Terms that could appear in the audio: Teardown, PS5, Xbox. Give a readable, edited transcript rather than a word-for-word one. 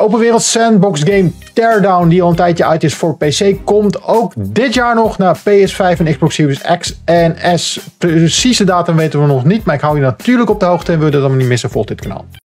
Open wereld sandbox game Teardown, die al een tijdje uit is voor PC, komt ook dit jaar nog naar PS5 en Xbox Series X en S. Precies de datum weten we nog niet, maar ik hou je natuurlijk op de hoogte en wil je dat allemaal niet missen, volg dit kanaal.